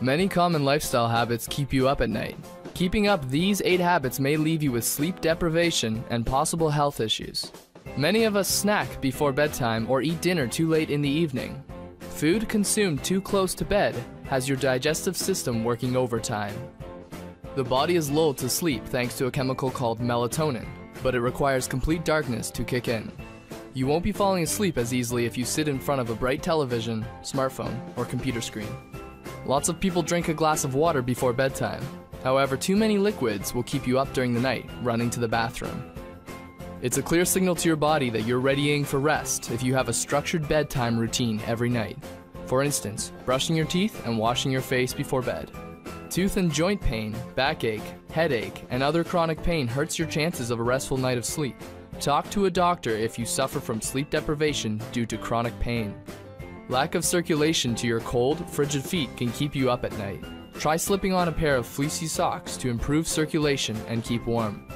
Many common lifestyle habits keep you up at night. Keeping up these 8 habits may leave you with sleep deprivation and possible health issues. Many of us snack before bedtime or eat dinner too late in the evening. Food consumed too close to bed has your digestive system working overtime. The body is lulled to sleep thanks to a chemical called melatonin, but it requires complete darkness to kick in. You won't be falling asleep as easily if you sit in front of a bright television, smartphone, or computer screen. Lots of people drink a glass of water before bedtime. However, too many liquids will keep you up during the night, running to the bathroom. It's a clear signal to your body that you're readying for rest if you have a structured bedtime routine every night. For instance, brushing your teeth and washing your face before bed. Tooth and joint pain, backache, headache, and other chronic pain hurts your chances of a restful night of sleep. Talk to a doctor if you suffer from sleep deprivation due to chronic pain. Lack of circulation to your cold, frigid feet can keep you up at night. Try slipping on a pair of fleecy socks to improve circulation and keep warm.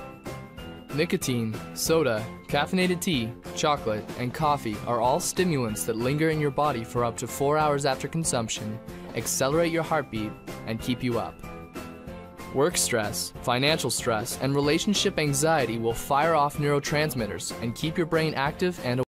Nicotine, soda, caffeinated tea, chocolate, and coffee are all stimulants that linger in your body for up to 4 hours after consumption, accelerate your heartbeat, and keep you up. Work stress, financial stress, and relationship anxiety will fire off neurotransmitters and keep your brain active and awake.